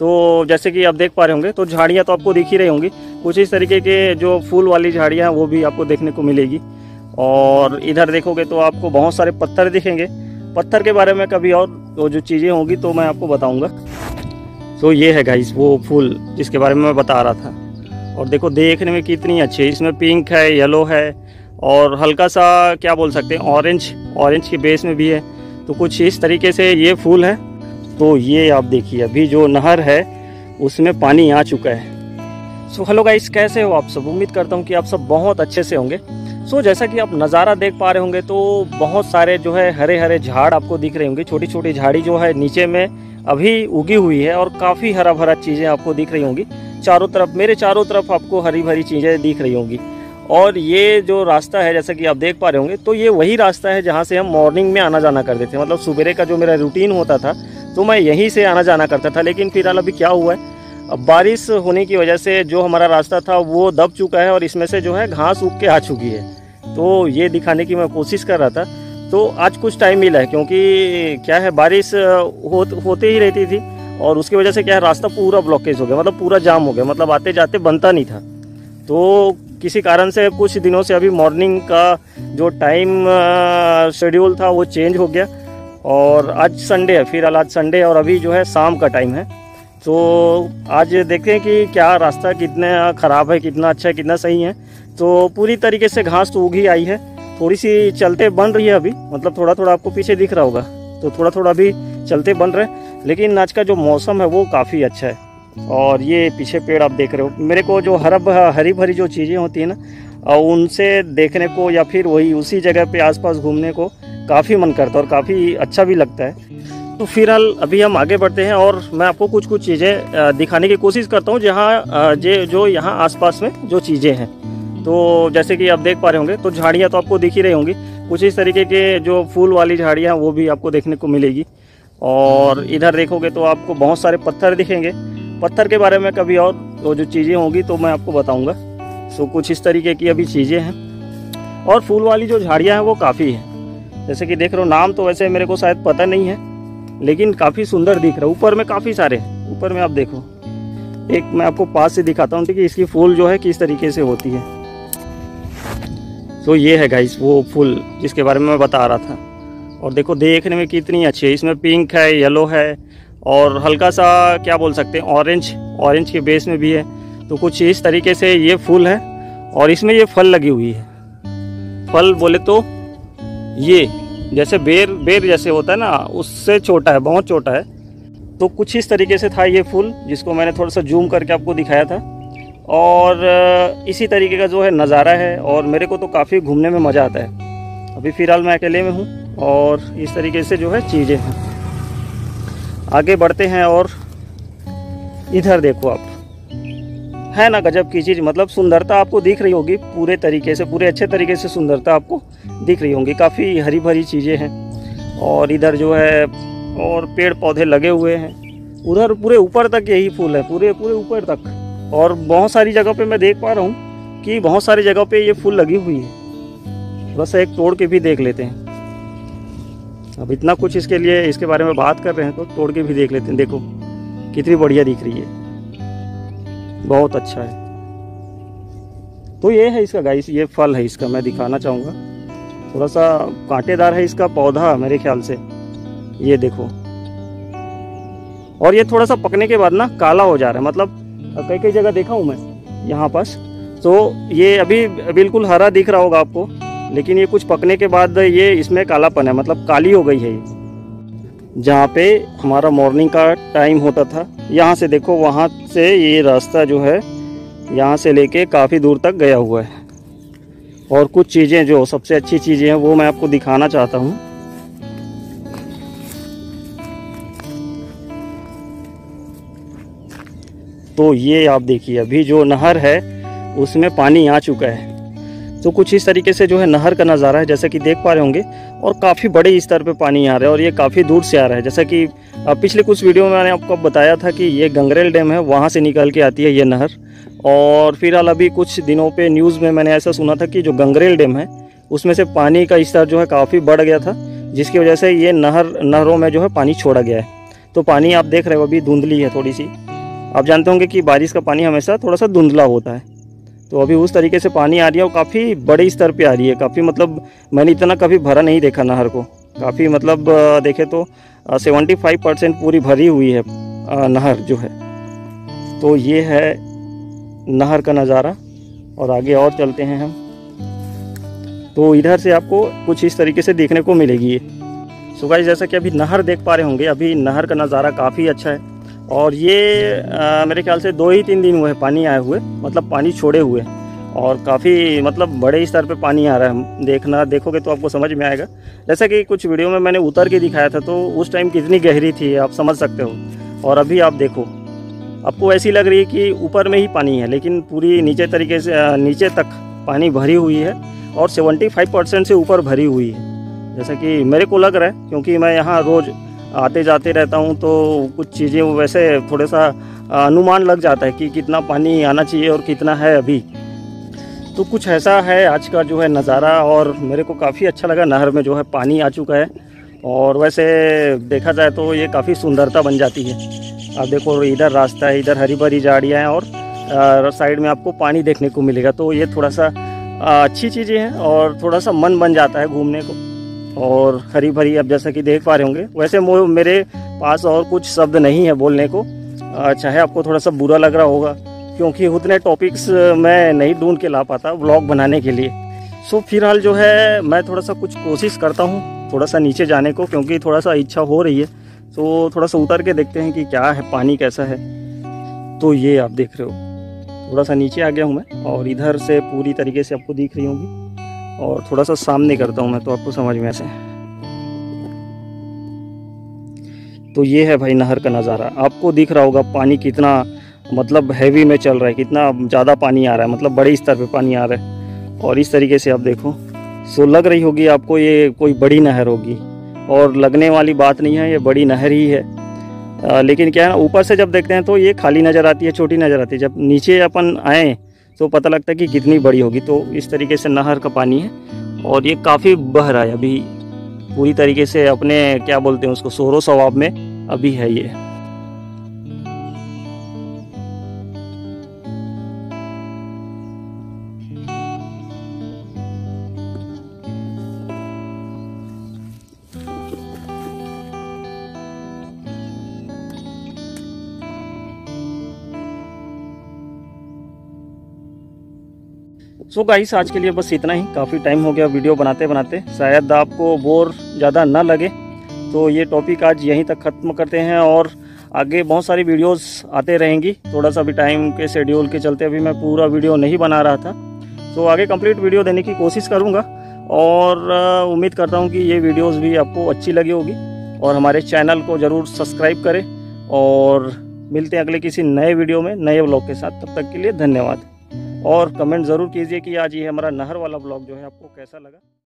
तो जैसे कि आप देख पा रहे होंगे, तो झाड़ियाँ तो आपको दिख ही रही होंगी, कुछ इस तरीके के जो फूल वाली झाड़ियाँ हैं वो भी आपको देखने को मिलेगी। और इधर देखोगे तो आपको बहुत सारे पत्थर दिखेंगे। पत्थर के बारे में कभी और जो चीज़ें होंगी तो मैं आपको बताऊँगा। तो ये है गाइस वो फूल जिसके बारे में मैं बता रहा था। और देखो देखने में कितनी अच्छी है, इसमें पिंक है, येलो है और हल्का सा क्या बोल सकते हैं ऑरेंज के बेस में भी है। तो कुछ इस तरीके से ये फूल है। तो ये आप देखिए अभी जो नहर है उसमें पानी आ चुका है। सो हेलो गाइस, कैसे हो आप सब? उम्मीद करता हूँ कि आप सब बहुत अच्छे से होंगे। सो जैसा कि आप नज़ारा देख पा रहे होंगे तो बहुत सारे जो है हरे हरे झाड़ आपको दिख रहे होंगे। छोटी छोटी झाड़ी जो है नीचे में अभी उगी हुई है और काफ़ी हरा भरा चीज़ें आपको दिख रही होंगी। चारों तरफ, मेरे चारों तरफ आपको हरी भरी चीज़ें दिख रही होंगी। और ये जो रास्ता है जैसा कि आप देख पा रहे होंगे तो ये वही रास्ता है जहाँ से हम मॉर्निंग में आना जाना करते थे। मतलब सुबह का जो मेरा रूटीन होता था तो मैं यहीं से आना जाना करता था। लेकिन फिलहाल अभी क्या हुआ है, अब बारिश होने की वजह से जो हमारा रास्ता था वो दब चुका है और इसमें से जो है घास उग के आ चुकी है। तो ये दिखाने की मैं कोशिश कर रहा था। तो आज कुछ टाइम मिला है क्योंकि क्या है बारिश होते ही रहती थी और उसकी वजह से क्या है रास्ता पूरा ब्लॉकेज हो गया, मतलब पूरा जाम हो गया, मतलब आते जाते बनता नहीं था। तो किसी कारण से कुछ दिनों से अभी मॉर्निंग का जो टाइम शेड्यूल था वो चेंज हो गया। और आज संडे है, फिलहाल आज संडे है और अभी जो है शाम का टाइम है। तो आज देखें कि क्या रास्ता कितना ख़राब है, कितना अच्छा है, कितना सही है। तो पूरी तरीके से घास तो उगी आई है, थोड़ी सी चलते बन रही है अभी, मतलब थोड़ा थोड़ा आपको पीछे दिख रहा होगा तो थोड़ा थोड़ा अभी चलते बन रहे। लेकिन आज का जो मौसम है वो काफ़ी अच्छा है। और ये पीछे पेड़ आप देख रहे हो, मेरे को जो हरी भरी जो चीज़ें होती हैं ना उनसे देखने को या फिर वही उसी जगह पर आसपास घूमने को काफ़ी मन करता है और काफ़ी अच्छा भी लगता है। तो फिलहाल अभी हम आगे बढ़ते हैं और मैं आपको कुछ कुछ चीज़ें दिखाने की कोशिश करता हूँ जहाँ जो यहाँ आसपास में जो चीज़ें हैं। तो जैसे कि आप देख पा रहे होंगे तो झाड़ियाँ तो आपको दिख ही रही होंगी, कुछ इस तरीके के जो फूल वाली झाड़ियाँ वो भी आपको देखने को मिलेगी। और इधर देखोगे तो आपको बहुत सारे पत्थर दिखेंगे। पत्थर के बारे में कभी और जो चीज़ें होंगी तो मैं आपको बताऊँगा। सो कुछ इस तरीके की अभी चीज़ें हैं और फूल वाली जो झाड़ियाँ हैं वो काफ़ी हैं। जैसे कि देख रहे हो, नाम तो वैसे मेरे को शायद पता नहीं है लेकिन काफ़ी सुंदर दिख रहा है। ऊपर में काफ़ी सारे, ऊपर में आप देखो, एक मैं आपको पास से दिखाता हूँ कि इसकी फूल जो है किस तरीके से होती है। तो ये है गाइस वो फूल जिसके बारे में मैं बता रहा था। और देखो देखने में कितनी अच्छी है, इसमें पिंक है, येलो है और हल्का सा क्या बोल सकते हैं ऑरेंज के बेस में भी है। तो कुछ इस तरीके से ये फूल है और इसमें ये फल लगी हुई है। फल बोले तो ये जैसे बेर जैसे होता है ना, उससे छोटा है, बहुत छोटा है। तो कुछ इस तरीके से था ये फूल जिसको मैंने थोड़ा सा जूम करके आपको दिखाया था। और इसी तरीके का जो है नज़ारा है और मेरे को तो काफ़ी घूमने में मज़ा आता है। अभी फ़िलहाल मैं अकेले में हूँ और इस तरीके से जो है चीज़ें हैं। आगे बढ़ते हैं और इधर देखो आप, है ना गजब की चीज़, मतलब सुंदरता आपको दिख रही होगी पूरे तरीके से, पूरे अच्छे तरीके से सुंदरता आपको दिख रही होंगी। काफ़ी हरी भरी चीज़ें हैं और इधर जो है और पेड़ पौधे लगे हुए हैं। उधर पूरे ऊपर तक यही फूल है, पूरे ऊपर तक। और बहुत सारी जगह पे मैं देख पा रहा हूँ कि बहुत सारी जगह पे ये फूल लगी हुई है। बस एक तोड़ के भी देख लेते हैं, अब इतना कुछ इसके लिए इसके बारे में बात कर रहे हैं तो तोड़ के भी देख लेते हैं। देखो कितनी बढ़िया दिख रही है, बहुत अच्छा है। तो ये है इसका गाइस, ये फल है इसका, मैं दिखाना चाहूँगा। थोड़ा सा कांटेदार है इसका पौधा मेरे ख्याल से, ये देखो। और ये थोड़ा सा पकने के बाद ना काला हो जा रहा है, मतलब कई जगह देखा हूँ मैं यहाँ पास। तो ये अभी बिल्कुल हरा दिख रहा होगा आपको लेकिन ये कुछ पकने के बाद ये इसमें कालापन है, मतलब काली हो गई है ये। जहाँ पे हमारा मॉर्निंग का टाइम होता था, यहाँ से देखो, वहाँ से ये रास्ता जो है यहाँ से लेके काफ़ी दूर तक गया हुआ है। और कुछ चीज़ें जो सबसे अच्छी चीज़ें हैं वो मैं आपको दिखाना चाहता हूँ। तो ये आप देखिए अभी जो नहर है उसमें पानी आ चुका है। तो कुछ इस तरीके से जो है नहर का नज़ारा है जैसा कि देख पा रहे होंगे। और काफ़ी बड़े स्तर पे पानी आ रहा है और ये काफ़ी दूर से आ रहा है। जैसा कि पिछले कुछ वीडियो में मैंने आपको बताया था कि ये गंगरेल डैम है, वहाँ से निकल के आती है ये नहर। और फिलहाल अभी कुछ दिनों पे न्यूज़ में मैंने ऐसा सुना था कि जो गंगरेल डैम है उसमें से पानी का स्तर जो है काफ़ी बढ़ गया था जिसकी वजह से ये नहरों में जो है पानी छोड़ा गया है। तो पानी आप देख रहे हो अभी धुंधली है थोड़ी सी, आप जानते होंगे कि बारिश का पानी हमेशा थोड़ा सा धुंधला होता है, तो अभी उस तरीके से पानी आ रही है और काफ़ी बड़े स्तर पे आ रही है। काफ़ी मतलब मैंने इतना कभी भरा नहीं देखा नहर को, काफ़ी मतलब देखे तो 75% पूरी भरी हुई है नहर जो है। तो ये है नहर का नज़ारा और आगे और चलते हैं हम। तो इधर से आपको कुछ इस तरीके से देखने को मिलेगी। सो गाइस जैसा कि अभी नहर देख पा रहे होंगे, अभी नहर का नज़ारा काफ़ी अच्छा है और ये मेरे ख्याल से 2 ही 3 दिन हुए हैं पानी आए हुए, मतलब पानी छोड़े हुए और काफ़ी मतलब बड़े स्तर पे पानी आ रहा है। देखोगे तो आपको समझ में आएगा। जैसा कि कुछ वीडियो में मैंने उतर के दिखाया था तो उस टाइम कितनी गहरी थी आप समझ सकते हो, और अभी आप देखो आपको ऐसी लग रही है कि ऊपर में ही पानी है, लेकिन पूरी नीचे तरीके से नीचे तक पानी भरी हुई है और 75% से ऊपर भरी हुई है जैसा कि मेरे को लग रहा है, क्योंकि मैं यहाँ रोज़ आते जाते रहता हूँ तो कुछ चीज़ें वैसे थोड़ा सा अनुमान लग जाता है कि कितना पानी आना चाहिए और कितना है अभी। तो कुछ ऐसा है आज का जो है नज़ारा और मेरे को काफ़ी अच्छा लगा। नहर में जो है पानी आ चुका है और वैसे देखा जाए तो ये काफ़ी सुंदरता बन जाती है। आप देखो इधर रास्ता है, इधर हरी भरी झाड़ियाँ हैं और साइड में आपको पानी देखने को मिलेगा। तो ये थोड़ा सा अच्छी चीज़ें हैं और थोड़ा सा मन बन जाता है घूमने को और हरी भरी। अब जैसा कि देख पा रहे होंगे, वैसे मेरे पास और कुछ शब्द नहीं है बोलने को, चाहे आपको थोड़ा सा बुरा लग रहा होगा क्योंकि उतने टॉपिक्स मैं नहीं ढूंढ के ला पाता व्लॉग बनाने के लिए। सो फिलहाल जो है मैं थोड़ा सा कुछ कोशिश करता हूँ थोड़ा सा नीचे जाने को, क्योंकि थोड़ा सा इच्छा हो रही है। सो थोड़ा सा उतर के देखते हैं कि क्या है, पानी कैसा है। तो ये आप देख रहे हो थोड़ा सा नीचे आ गया हूँ मैं और इधर से पूरी तरीके से आपको दिख रही होंगी और थोड़ा सा सामने करता हूं मैं तो आपको समझ में ऐसे। तो ये है भाई नहर का नज़ारा, आपको दिख रहा होगा पानी कितना मतलब हैवी में चल रहा है, कितना ज़्यादा पानी आ रहा है, मतलब बड़े स्तर पे पानी आ रहा है। और इस तरीके से आप देखो, सो लग रही होगी आपको ये कोई बड़ी नहर होगी और लगने वाली बात नहीं है, ये बड़ी नहर ही है। लेकिन क्या है ना, ऊपर से जब देखते हैं तो ये खाली नज़र आती है, छोटी नज़र आती है, जब नीचे अपन आएँ तो पता लगता है कि कितनी बड़ी होगी। तो इस तरीके से नहर का पानी है और ये काफ़ी बह रहा है अभी पूरी तरीके से, अपने क्या बोलते हैं उसको, शोरो शराब में अभी है ये। सो गाइस आज के लिए बस इतना ही, काफ़ी टाइम हो गया वीडियो बनाते बनाते, शायद आपको बोर ज़्यादा ना लगे तो ये टॉपिक आज यहीं तक ख़त्म करते हैं और आगे बहुत सारी वीडियोस आते रहेंगी। थोड़ा सा भी टाइम के शेड्यूल के चलते अभी मैं पूरा वीडियो नहीं बना रहा था, तो आगे कंप्लीट वीडियो देने की कोशिश करूँगा और उम्मीद करता हूँ कि ये वीडियोज़ भी आपको अच्छी लगी होगी और हमारे चैनल को ज़रूर सब्सक्राइब करें। और मिलते हैं अगले किसी नए वीडियो में नए ब्लॉग के साथ, तब तक के लिए धन्यवाद और कमेंट ज़रूर कीजिए कि आज ये हमारा नहर वाला ब्लॉग जो है आपको कैसा लगा।